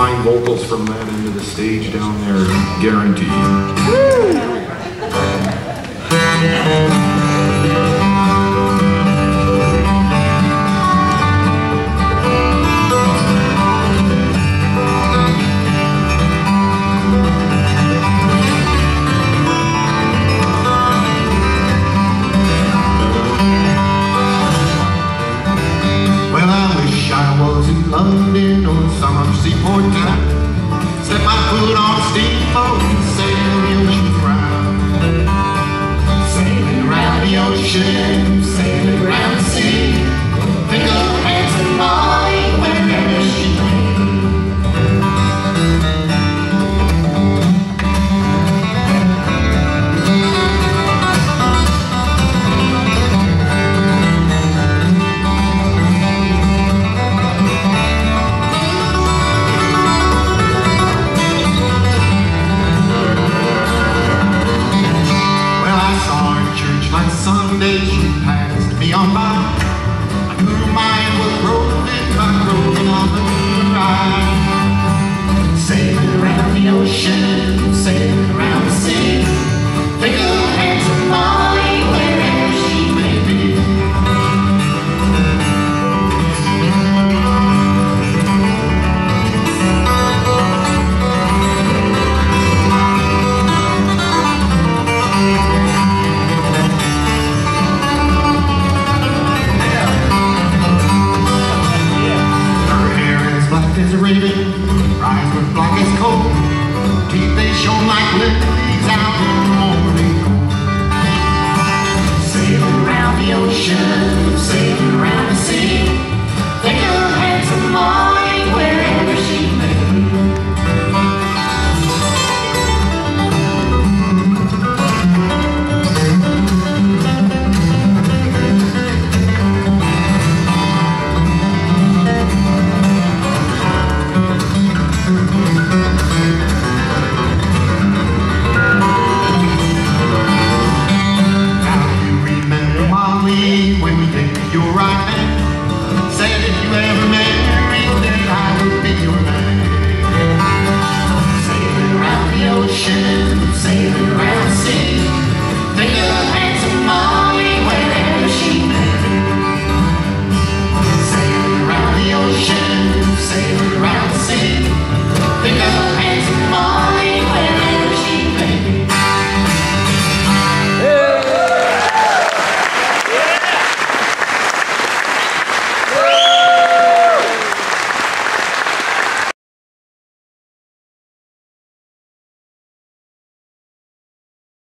fine vocals from that end of the stage down there, I guarantee you. London on some seaport town, set my foot on a steamboat and sail the ocean round. Sailing round the ocean, sailing round the sea, think of handsome Molly wherever she may be. Someday she passed me on by. I knew mine was broken, but broken on the ride. Sailing around the ocean, sailing around the sea, think of handsome Molly.